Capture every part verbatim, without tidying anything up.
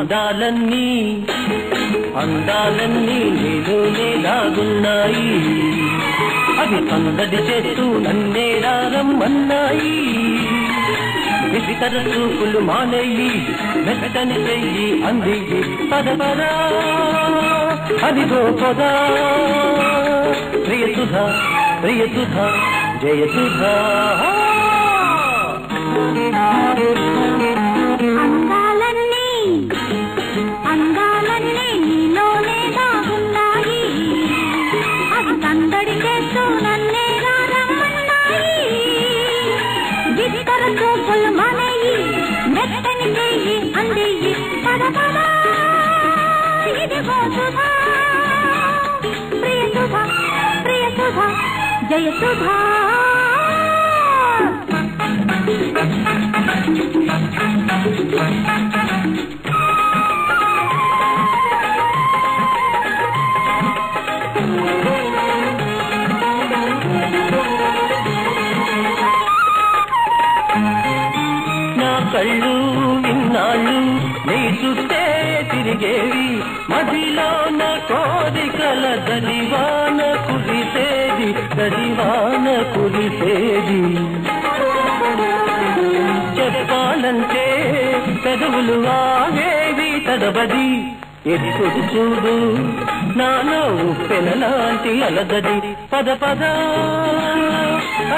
అందాలన్నీ అందాలన్నీ నీలోనే దాగున్నాయి అది అందడి చేస్తూ నన్నే రమ్మన్నాయి విచిత్ర రూపులు మానేయి మెత్తని చెయ్యి అందియి పదపరా అదిగో పదా ప్రియసుధ ప్రియసుధ జయసుధ जयसुधा ना कल्लू इन्नालू नी चुस्ते तिरिगेवी मदिलो ना कोरिकल दरिवान कुरिते दीवान कुरिसेदी चेप्पालंटे कदवुलु आगेवी तडबदी एदी कोडु चूडू नानो पेनलांटी अलगदी पद पद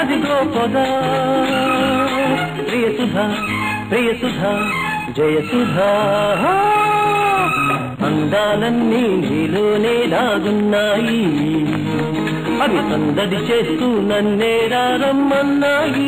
अदिगो पद प्रियसुधा प्रियसुधा जयसुधा అందాలన్నీ నీలోనే దాగున్నాయి అవి సందడి చేస్తూ నన్నే రమ్మన్నాయి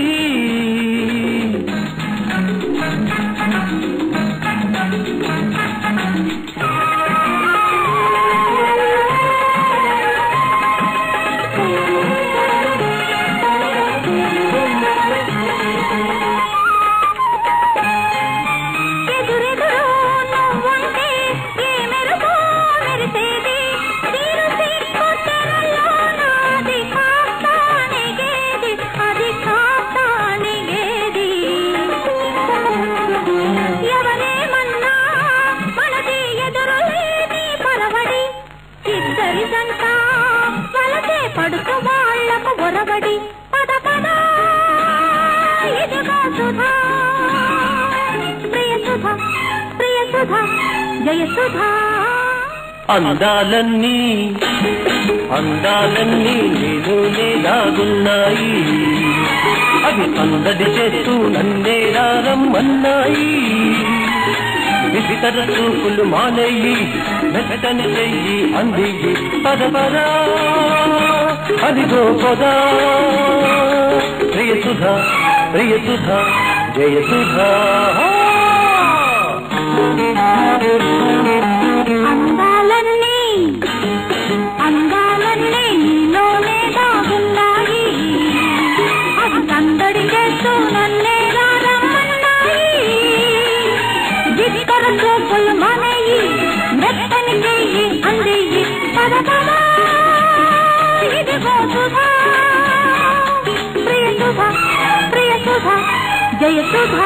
అందాలన్నీ అందాలన్నీ నీలోనే దాగున్నాయి అవి అందడి చేస్తూ నన్నే రమ్మన్నాయి విచిత్ర రూపులు మానేయి మెత్తని చెయ్యి అందియి పదపరా అదిగో పదా ప్రియసుధ ప్రియసుధ జయసుధ అందాలన్నీ అందాలన్నీ నీలోనే దాగున్నాయి అది సందడి చేస్తూ నన్నే రమ్మన్నాయి విచిత్ర రూపులు మానేయి మెత్తని చెయ్యి అందియి పదపదా ఇదిగో సుధా ప్రియసుధ ప్రియసుధ జయసుధ।